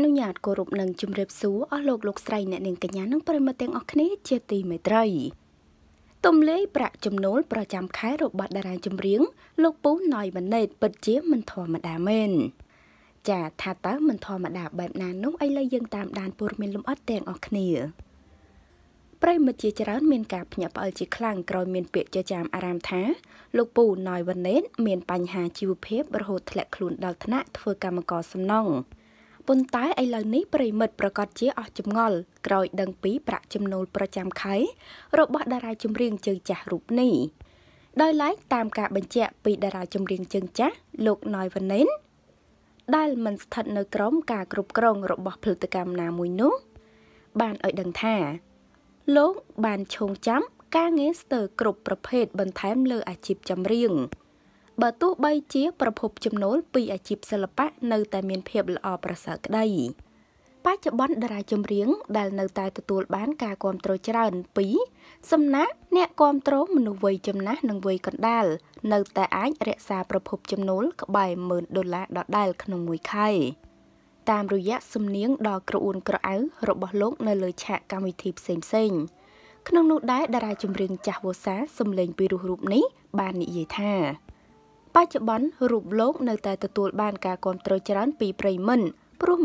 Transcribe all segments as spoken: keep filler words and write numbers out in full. ប្រិមត្តជាច្រើនមានការភ្ញាក់ផ្អើលជាខ្លាំងក្រោយមានពាក្យចចាមអារ៉ាមថាលោកពូណយវណ្ណេតមានបញ្ហាជីវភាពរហូតធ្លាក់ខ្លួនដល់ថ្នាក់ធ្វើកម្មករសំណង ប៉ុន្តែឥឡូវនេះប្រិមត្តប្រកាសជាអស់ចម្ងល់ក្រោយដឹងពីប្រាក់ចំណូលប្រចាំខែរបស់តារាចម្រៀងជើងចាស់រូបនេះ បើទោះបីជាប្រភពចំណូលពីអាជីពសិល្បៈនៅតែមានភាពល្អប្រសើរក្តី បច្ចុប្បន្នរូបលោកនៅតែទទួលបានការគាំទ្រច្រើនពីប្រិយមិត្តព្រោះ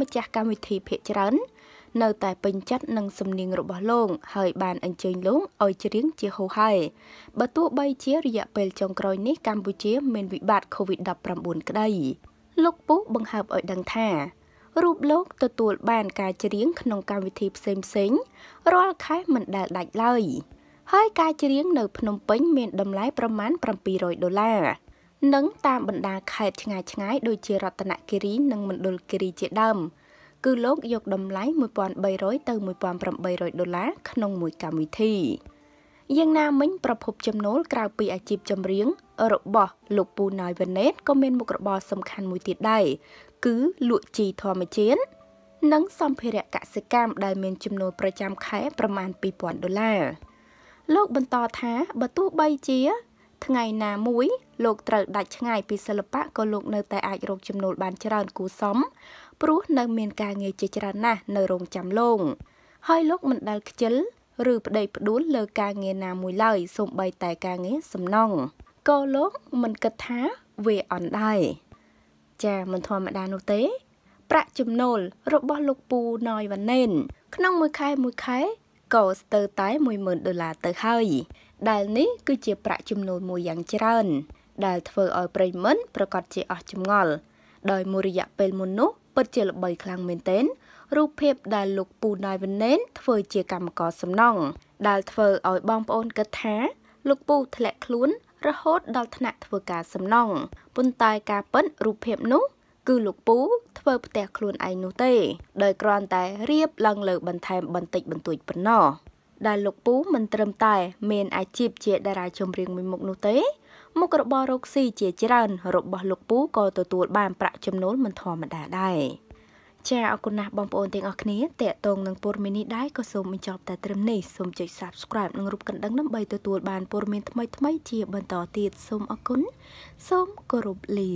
ម្ចាស់កម្មវិធីភាគច្រើននៅតែពេញចិត្តនឹងសំនៀងរបស់លោក នឹងតាមបណ្ដាខេត្តឆ្ងាយៗដូចជារតនគិរីនិងមណ្ឌលគិរីជាដើមគឺលោកយកតម្លៃ ថ្ងៃណាមួយលោកត្រូវដាច់ឆ្ងាយពីសិល្បៈក៏លោកនៅតែអាចរកចំណូលបានច្រើនគួរសមព្រោះនៅមានការងារជាច្រើនណាស់នៅរោងចាំលងហើយលោកមិនដែលខ្ជិលឬប្តីផ្ដួលលើការងារណាមួយឡើយសូម្បីតែការងារសំណងក៏លោកមិនគិតថាវាអណ្ដាយចាមិនធម្មតានោះទេប្រាក់ចំណូលរបស់លោកពូណយវណ្ណេនក្នុងមួយខែមួយខែ ក៏ស្ទើរតែមួយម៉ឺនដុល្លារទៅហើយដែលនេះគឺជាប្រាក់ចំណូលមួយយ៉ាងច្រើនដែលធ្វើឲ្យប្រិយមិត្តប្រកាសជាអស់ចម្ងល់ដោយមួយរយៈពេលមុននោះពិតជាល្បីខ្លាំងមែនទែនរូបភាពដែលលោកពូណយវណ្ណេនធ្វើជាកម្មករសំណងដែលធ្វើឲ្យបងប្អូនគិតថាលោកពូធ្វើផ្ទះខ្លួនរហូតដល់ថ្នាក់ធ្វើការសំណងប៉ុន្តែការពិតរូបភាពនោះ គឺលោកពូធ្វើផ្ទះខ្លួនឯងនោះទេដោយគ្រាន់តែរៀបឡើងលើបន្ថែមបន្តិចបន្តួចប៉ុណ្ណោះ ដែលលោកពូមិនត្រឹមតែមានអាជីពជាតារាចម្រៀងមួយមុខនោះទេមុខរបររកស៊ីជាច្រើនរបស់លោកពូក៏ទទួលបានប្រាក់ចំណូលមិនធម្មតាដែរចាអរគុណណាស់បងប្អូនទាំងអស់គ្នាតេតងនឹងព័ត៌មាននេះដែរក៏សូម បញ្ចប់តែ ត្រឹម នេះ សូម ចុច Subscribe និង រូបកណ្ដឹង ដើម្បី ទទួល បានព័ត៌មានថ្មីៗជាបន្តទៀត សូម អរគុណ សូម គោរពលា